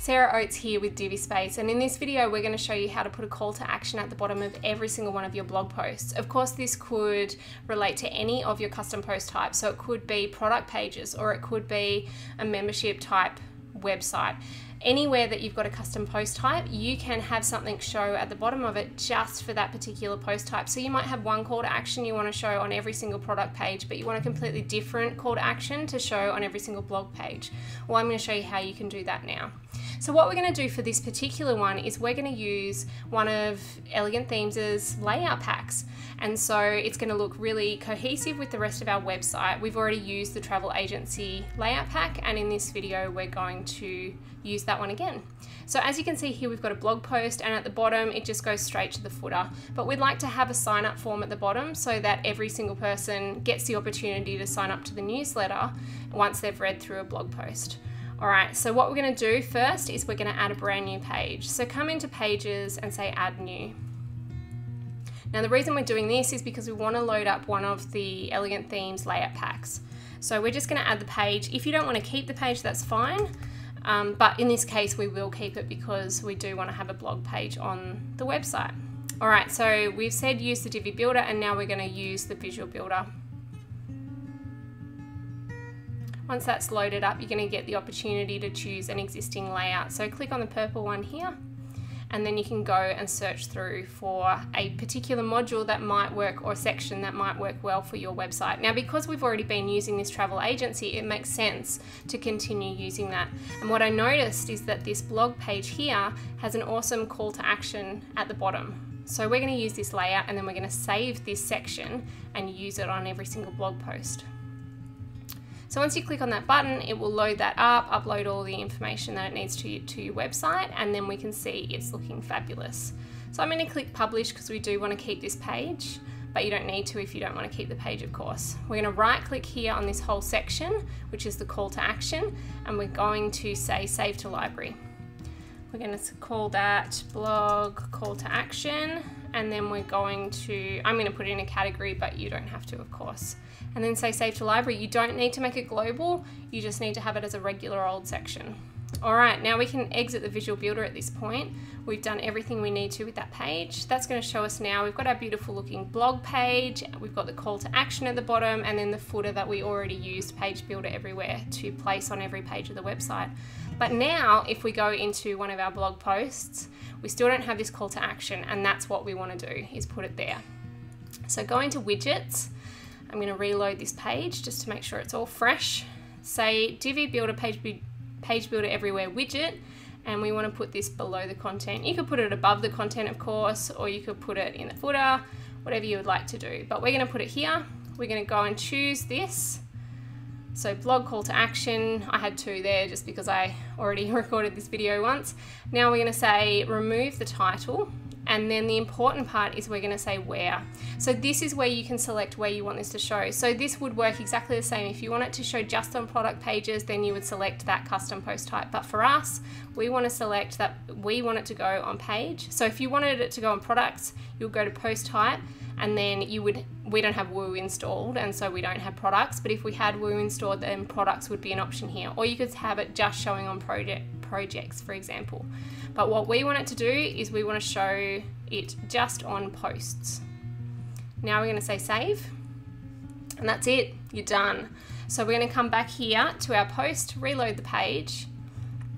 Sarah Oates here with Divi Space, and in this video we're going to show you how to put a call to action at the bottom of every single one of your blog posts. Of course, this could relate to any of your custom post types, so it could be product pages or it could be a membership type website. Anywhere that you've got a custom post type, you can have something show at the bottom of it just for that particular post type. So you might have one call to action you want to show on every single product page, but you want a completely different call to action to show on every single blog page. Well, I'm going to show you how you can do that now. So what we're going to do for this particular one is we're going to use one of Elegant Themes' layout packs. And so it's going to look really cohesive with the rest of our website. We've already used the travel agency layout pack, and in this video we're going to use that one again. So as you can see here, we've got a blog post, and at the bottom it just goes straight to the footer. But we'd like to have a sign up form at the bottom so that every single person gets the opportunity to sign up to the newsletter once they've read through a blog post. Alright, so what we're going to do first is we're going to add a brand new page. So come into Pages and say Add New. Now the reason we're doing this is because we want to load up one of the Elegant Themes layout packs. So we're just going to add the page. If you don't want to keep the page, that's fine. But in this case we will keep it because we do want to have a blog page on the website. Alright, so we've said use the Divi Builder, and now we're going to use the Visual Builder. Once that's loaded up, you're going to get the opportunity to choose an existing layout. So click on the purple one here, and then you can go and search through for a particular module that might work, or section that might work well for your website. Now, because we've already been using this travel agency, it makes sense to continue using that. And what I noticed is that this blog page here has an awesome call to action at the bottom. So we're going to use this layout, and then we're going to save this section and use it on every single blog post. So once you click on that button, it will load that up, upload all the information that it needs to your website, and then we can see it's looking fabulous. So I'm going to click Publish because we do want to keep this page, but you don't need to if you don't want to keep the page, of course. We're going to right click here on this whole section, which is the call to action, and we're going to say Save to Library. We're going to call that Blog Call to Action, and then we're going to, I'm going to put in a category, but you don't have to, of course. And then say Save to Library. You don't need to make it global, you just need to have it as a regular old section. Alright, now we can exit the Visual Builder at this point. We've done everything we need to with that page. That's going to show us now we've got our beautiful looking blog page, we've got the call to action at the bottom, and then the footer that we already used Page Builder Everywhere to place on every page of the website. But now if we go into one of our blog posts, we still don't have this call to action, and that's what we want to do, is put it there. So go into Widgets. I'm going to reload this page just to make sure it's all fresh. Say Divi Builder Page Builder Everywhere widget, and we want to put this below the content. You could put it above the content, of course, or you could put it in the footer, whatever you would like to do. But we're going to put it here. We're going to go and choose this. So blog call to action, I had two there just because I already recorded this video once. Now we're going to say remove the title. And then the important part is we're going to say where. So this is where you can select where you want this to show. So this would work exactly the same. If you want it to show just on product pages, then you would select that custom post type. But for us, we want to select that we want it to go on page. So if you wanted it to go on products, you'll go to post type, and then you would, we don't have Woo installed, and so we don't have products. But if we had Woo installed, then products would be an option here. Or you could have it just showing on projects, for example. But what we want it to do is we want to show it just on posts. Now we're going to say save, and that's it, you're done. So we're going to come back here to our post, reload the page,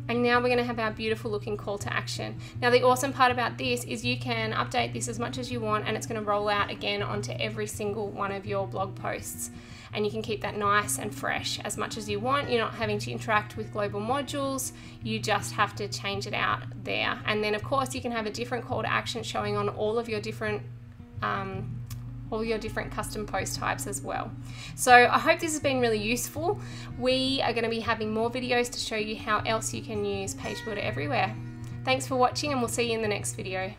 and now we're going to have our beautiful looking call to action. Now the awesome part about this is you can update this as much as you want, and it's going to roll out again onto every single one of your blog posts. And you can keep that nice and fresh as much as you want. You're not having to interact with global modules, you just have to change it out there. And then of course you can have a different call to action showing on all of your different custom post types as well. So I hope this has been really useful. We are going to be having more videos to show you how else you can use Page Builder Everywhere. Thanks for watching, and we'll see you in the next video.